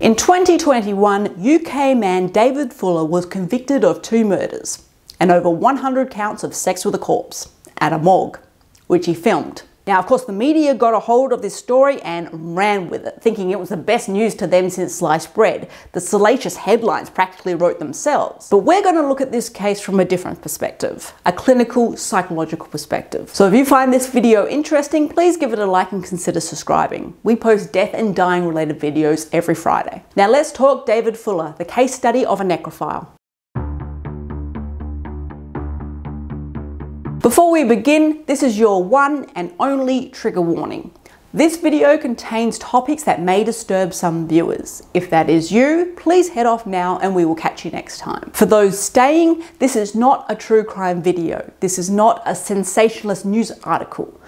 In 2021, UK man David Fuller was convicted of 2 murders and over 100 counts of sex with a corpse at a morgue, which he filmed. Now, of course, the media got a hold of this story and ran with it, thinking it was the best news to them since sliced bread. The salacious headlines practically wrote themselves. But we're going to look at this case from a different perspective, a clinical, psychological perspective. So if you find this video interesting, please give it a like and consider subscribing. We post death and dying related videos every Friday. Now let's talk David Fuller, the case study of a necrophile. Before we begin, this is your one and only trigger warning. This video contains topics that may disturb some viewers. If that is you, please head off now and we will catch you next time. For those staying, this is not a true crime video. This is not a sensationalist news article.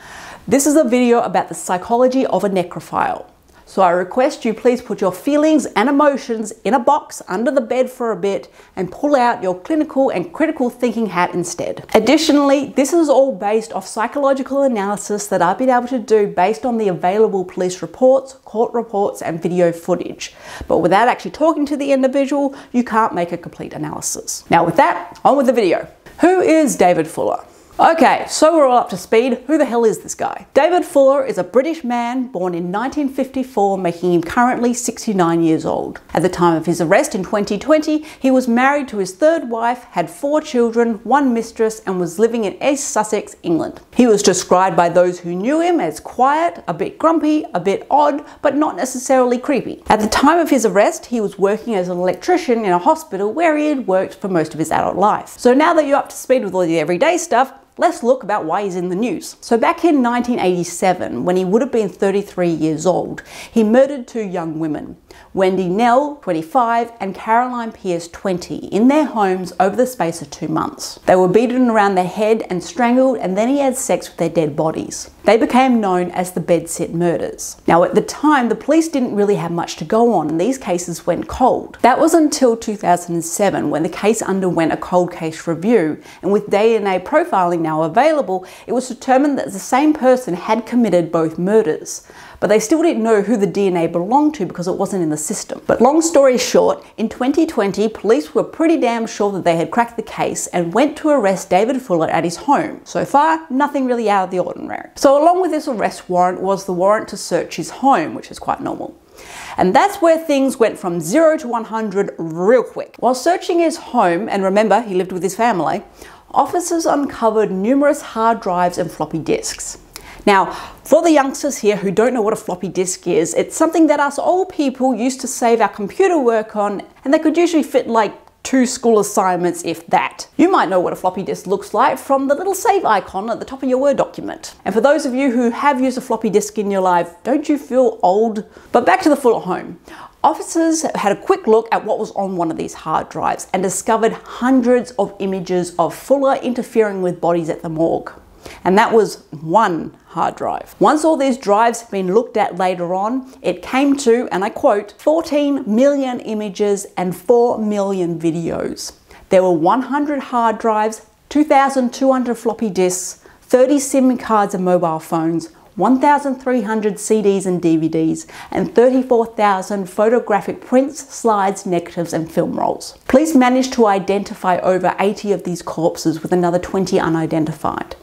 This is a video about the psychology of a necrophile. So I request you please put your feelings and emotions in a box under the bed for a bit and pull out your clinical and critical thinking hat instead. Additionally, this is all based off psychological analysis that I've been able to do based on the available police reports, court reports, and video footage. But without actually talking to the individual, you can't make a complete analysis. Now with that, on with the video. Who is David Fuller? Okay, so we're all up to speed. Who the hell is this guy? David Fuller is a British man born in 1954, making him currently 69 years old. At the time of his arrest in 2020, he was married to his 3rd wife, had 4 children, 1 mistress, and was living in East Sussex, England. He was described by those who knew him as quiet, a bit grumpy, a bit odd, but not necessarily creepy. At the time of his arrest, he was working as an electrician in a hospital where he had worked for most of his adult life. So now that you're up to speed with all the everyday stuff, let's look about why he's in the news. So back in 1987, when he would have been 33 years old, he murdered 2 young women, Wendy Nell, 25, and Caroline Pierce, 20, in their homes over the space of 2 months. They were beaten around the head and strangled, and then he had sex with their dead bodies. They became known as the bedsit murders. Now at the time, the police didn't really have much to go on, and these cases went cold. That was until 2007, when the case underwent a cold case review, and with DNA profiling now available, it was determined that the same person had committed both murders, but they still didn't know who the DNA belonged to because it wasn't in the system. But long story short, in 2020, police were pretty damn sure that they had cracked the case and went to arrest David Fuller at his home. So far, nothing really out of the ordinary. So along with this arrest warrant was the warrant to search his home, which is quite normal. And that's where things went from 0 to 100 real quick. While searching his home, and remember, he lived with his family, officers uncovered numerous hard drives and floppy disks. Now, for the youngsters here who don't know what a floppy disk is, it's something that us old people used to save our computer work on, and they could usually fit like 2 school assignments, if that. You might know what a floppy disk looks like from the little save icon at the top of your Word document. And for those of you who have used a floppy disk in your life, don't you feel old? But back to the Fuller home. Officers had a quick look at what was on one of these hard drives and discovered hundreds of images of Fuller interfering with bodies at the morgue. And that was 1 hard drive. Once all these drives have been looked at later on, it came to, and I quote, 14 million images and 4 million videos. There were 100 hard drives, 2,200 floppy disks, 30 SIM cards and mobile phones, 1,300 CDs and DVDs, and 34,000 photographic prints, slides, negatives, and film rolls. Police managed to identify over 80 of these corpses with another 20 unidentified.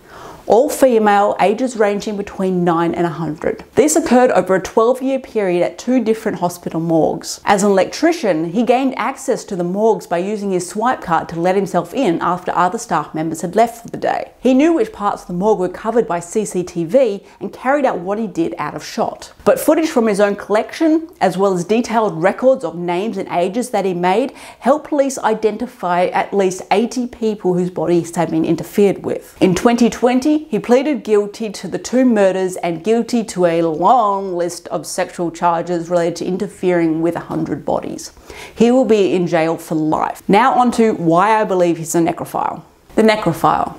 All female, ages ranging between 9 and 100. This occurred over a 12-year period at 2 different hospital morgues. As an electrician, he gained access to the morgues by using his swipe card to let himself in after other staff members had left for the day. He knew which parts of the morgue were covered by CCTV and carried out what he did out of shot. But footage from his own collection, as well as detailed records of names and ages that he made, helped police identify at least 80 people whose bodies had been interfered with. In 2020, he pleaded guilty to the 2 murders and guilty to a long list of sexual charges related to interfering with 100 bodies. He will be in jail for life. Now on to why I believe he's a necrophile. The necrophile.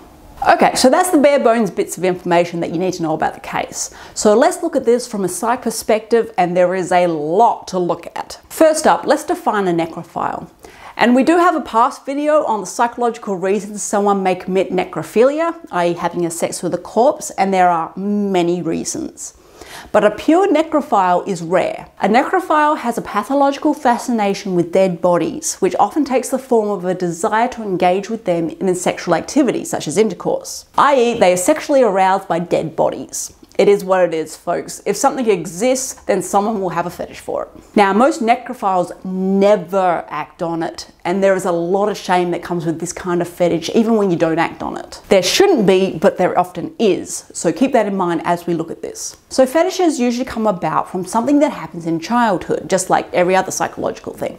Okay, so that's the bare bones bits of information that you need to know about the case. So let's look at this from a psych perspective, and there is a lot to look at. First up, let's define a necrophile. And we do have a past video on the psychological reasons someone may commit necrophilia, i.e. having sex with a corpse, and there are many reasons. But a pure necrophile is rare. A necrophile has a pathological fascination with dead bodies, which often takes the form of a desire to engage with them in sexual activity, such as intercourse. i.e., they are sexually aroused by dead bodies. It is what it is, folks. If something exists, then someone will have a fetish for it. Now, most necrophiles never act on it, and there is a lot of shame that comes with this kind of fetish, even when you don't act on it. There shouldn't be, but there often is, so keep that in mind as we look at this. So fetishes usually come about from something that happens in childhood, just like every other psychological thing.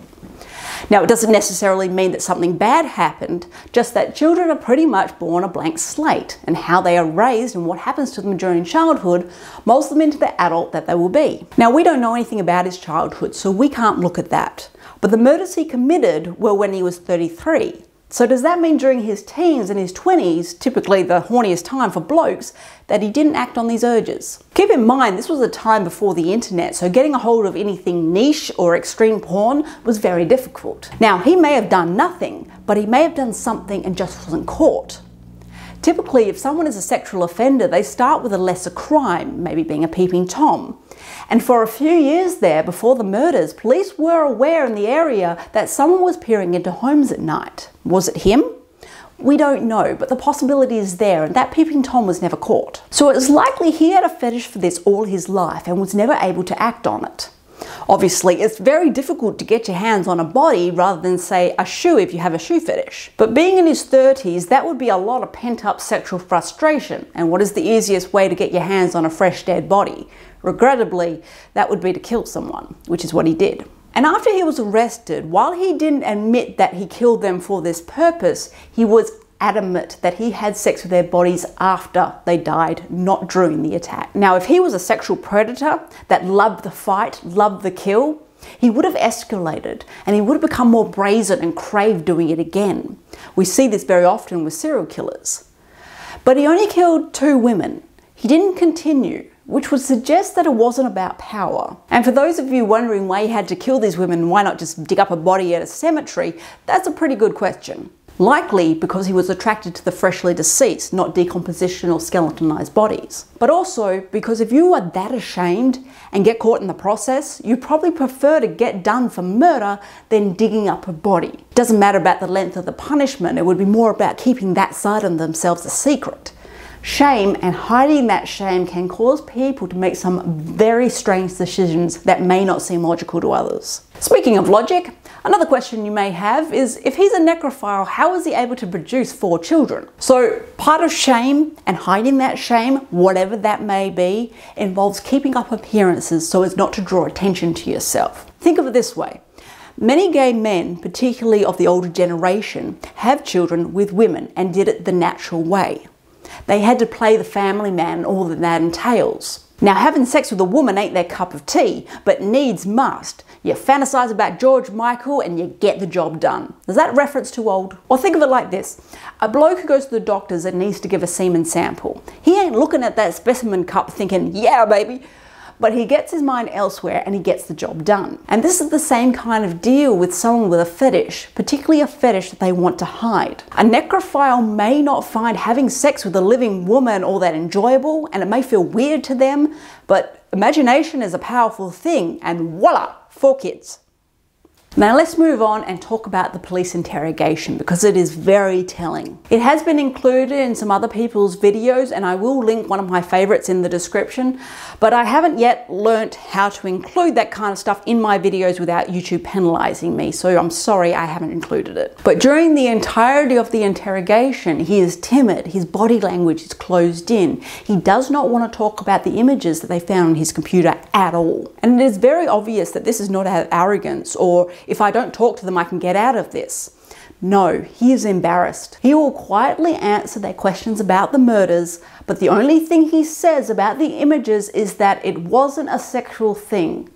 Now, it doesn't necessarily mean that something bad happened, just that children are pretty much born a blank slate, and how they are raised and what happens to them during childhood molds them into the adult that they will be. Now, we don't know anything about his childhood, so we can't look at that. But the murders he committed were when he was 33. So does that mean during his teens and his 20s, typically the horniest time for blokes, that he didn't act on these urges? Keep in mind, this was a time before the internet, so getting a hold of anything niche or extreme porn was very difficult. Now, he may have done nothing, but he may have done something and just wasn't caught. Typically, if someone is a sexual offender, they start with a lesser crime, maybe being a peeping Tom. And for a few years there, before the murders, police were aware in the area that someone was peering into homes at night. Was it him? We don't know, but the possibility is there, and that peeping Tom was never caught. So it's likely he had a fetish for this all his life and was never able to act on it. Obviously, it's very difficult to get your hands on a body rather than, say, a shoe if you have a shoe fetish. But being in his 30s, that would be a lot of pent-up sexual frustration, and what is the easiest way to get your hands on a fresh dead body? Regrettably, that would be to kill someone, which is what he did. And after he was arrested, while he didn't admit that he killed them for this purpose, he was adamant that he had sex with their bodies after they died, not during the attack. Now, if he was a sexual predator that loved the fight, loved the kill, he would have escalated, and he would have become more brazen and craved doing it again. We see this very often with serial killers. But he only killed 2 women. He didn't continue, which would suggest that it wasn't about power. And for those of you wondering why he had to kill these women, why not just dig up a body at a cemetery, that's a pretty good question. Likely because he was attracted to the freshly deceased, not decomposition or skeletonized bodies. But also because if you are that ashamed and get caught in the process, you probably prefer to get done for murder than digging up a body. Doesn't matter about the length of the punishment, it would be more about keeping that side of themselves a secret. Shame and hiding that shame can cause people to make some very strange decisions that may not seem logical to others. Speaking of logic, another question you may have is, if he's a necrophile, how is he able to produce 4 children? So part of shame and hiding that shame, whatever that may be, involves keeping up appearances so as not to draw attention to yourself. Think of it this way. Many gay men, particularly of the older generation, have children with women and did it the natural way. They had to play the family man and all that that entails. Now, having sex with a woman ain't their cup of tea, but needs must. You fantasize about George Michael and you get the job done. Is that reference too old? Or think of it like this. A bloke who goes to the doctors and needs to give a semen sample. He ain't looking at that specimen cup thinking, yeah, baby. But he gets his mind elsewhere and he gets the job done. And this is the same kind of deal with someone with a fetish, particularly a fetish that they want to hide. A necrophile may not find having sex with a living woman all that enjoyable, and it may feel weird to them, but imagination is a powerful thing, and voila, 4 kids. Now let's move on and talk about the police interrogation, because it is very telling. It has been included in some other people's videos, and I will link one of my favorites in the description, but I haven't yet learnt how to include that kind of stuff in my videos without YouTube penalizing me, so I'm sorry I haven't included it. But during the entirety of the interrogation, he is timid, his body language is closed in, he does not want to talk about the images that they found on his computer at all. And it is very obvious that this is not out of arrogance or if I don't talk to them, I can get out of this. No, he is embarrassed. He will quietly answer their questions about the murders, but the only thing he says about the images is that it wasn't a sexual thing,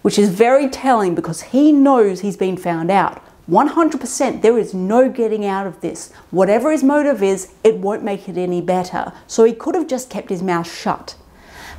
which is very telling because he knows he's been found out. 100%, there is no getting out of this. Whatever his motive is, it won't make it any better. So he could have just kept his mouth shut.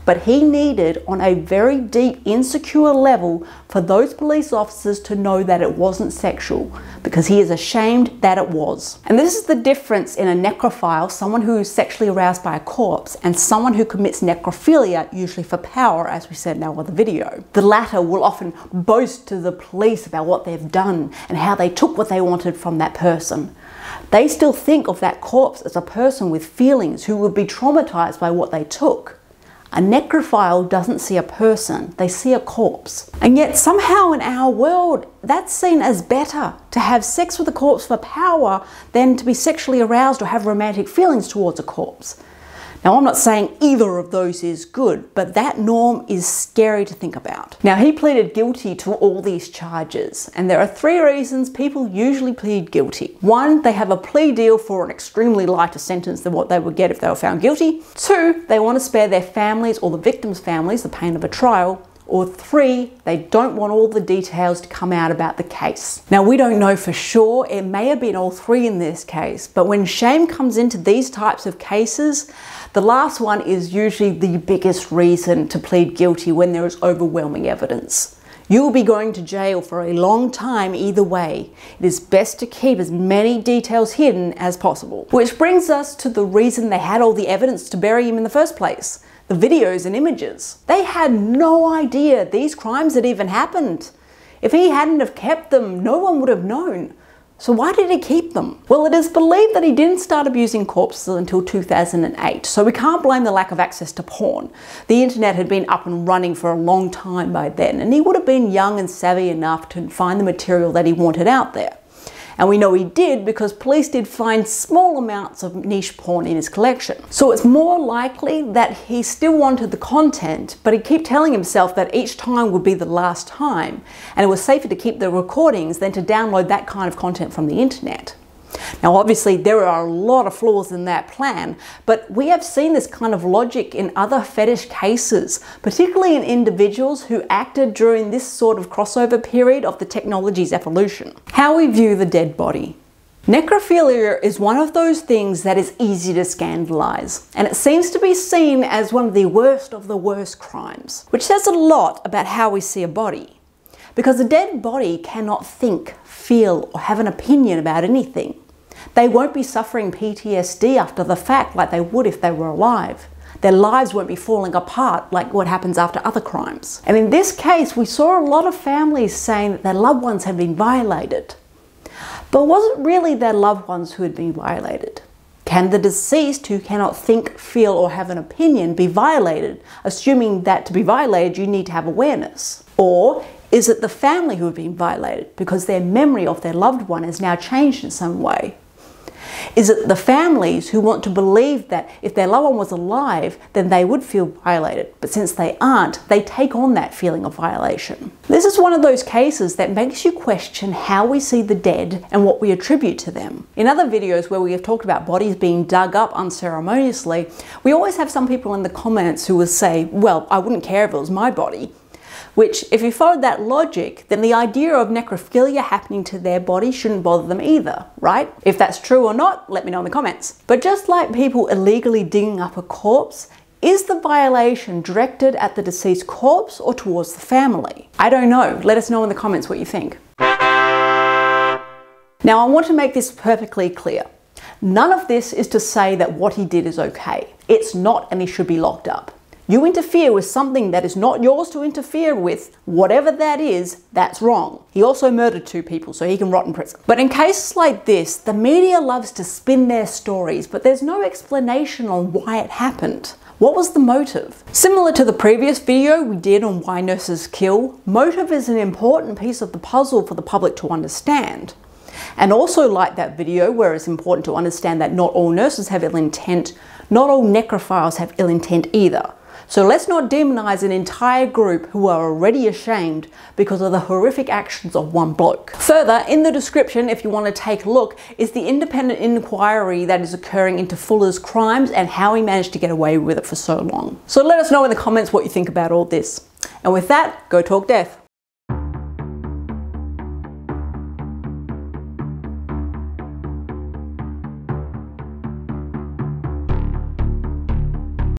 but he needed, on a very deep, insecure level, for those police officers to know that it wasn't sexual, because he is ashamed that it was. And this is the difference in a necrophile, someone who is sexually aroused by a corpse, and someone who commits necrophilia, usually for power, as we said in our other video. The latter will often boast to the police about what they've done and how they took what they wanted from that person. They still think of that corpse as a person with feelings who would be traumatized by what they took. A necrophile doesn't see a person, they see a corpse. And yet somehow in our world, that's seen as better to have sex with a corpse for power than to be sexually aroused or have romantic feelings towards a corpse. Now, I'm not saying either of those is good, but that norm is scary to think about. Now, he pleaded guilty to all these charges, and there are three reasons people usually plead guilty. One, they have a plea deal for an extremely lighter sentence than what they would get if they were found guilty. Two, they want to spare their families or the victims' families the pain of a trial. Or three, they don't want all the details to come out about the case. Now, we don't know for sure, it may have been all three in this case, but when shame comes into these types of cases, the last one is usually the biggest reason to plead guilty when there is overwhelming evidence. You will be going to jail for a long time either way. It is best to keep as many details hidden as possible. Which brings us to the reason they had all the evidence to bury him in the first place. The videos and images. They had no idea these crimes had even happened. If he hadn't have kept them, no one would have known. So why did he keep them? Well, it is believed that he didn't start abusing corpses until 2008, so we can't blame the lack of access to porn. The internet had been up and running for a long time by then, and he would have been young and savvy enough to find the material that he wanted out there. And we know he did because police did find small amounts of niche porn in his collection. So it's more likely that he still wanted the content, but he kept telling himself that each time would be the last time, and it was safer to keep the recordings than to download that kind of content from the internet. Now, obviously, there are a lot of flaws in that plan, but we have seen this kind of logic in other fetish cases, particularly in individuals who acted during this sort of crossover period of the technology's evolution. How we view the dead body. Necrophilia is one of those things that is easy to scandalize, and it seems to be seen as one of the worst of the worst crimes, which says a lot about how we see a body. Because a dead body cannot think, feel, or have an opinion about anything. They won't be suffering PTSD after the fact like they would if they were alive. Their lives won't be falling apart like what happens after other crimes. And in this case, we saw a lot of families saying that their loved ones had been violated. But was it really their loved ones who had been violated? Can the deceased, who cannot think, feel, or have an opinion, be violated, assuming that to be violated you need to have awareness? Or is it the family who have been violated because their memory of their loved one has now changed in some way? Is it the families who want to believe that if their loved one was alive, then they would feel violated, but since they aren't, they take on that feeling of violation? This is one of those cases that makes you question how we see the dead and what we attribute to them. In other videos where we have talked about bodies being dug up unceremoniously, we always have some people in the comments who will say, well, I wouldn't care if it was my body. Which, if you followed that logic, then the idea of necrophilia happening to their body shouldn't bother them either, right? If that's true or not, let me know in the comments. But just like people illegally digging up a corpse, is the violation directed at the deceased corpse or towards the family? I don't know. Let us know in the comments what you think. Now, I want to make this perfectly clear. None of this is to say that what he did is okay. It's not, and he should be locked up. You interfere with something that is not yours to interfere with, whatever that is, that's wrong. He also murdered two people, so he can rot in prison. But in cases like this, the media loves to spin their stories, but there's no explanation on why it happened. What was the motive? Similar to the previous video we did on why nurses kill, motive is an important piece of the puzzle for the public to understand. And also, like that video where it's important to understand that not all nurses have ill intent, not all necrophiles have ill intent either. So let's not demonize an entire group who are already ashamed because of the horrific actions of one bloke. Further, in the description, if you want to take a look, is the independent inquiry that is occurring into Fuller's crimes and how he managed to get away with it for so long. So let us know in the comments what you think about all this. And with that, go talk death.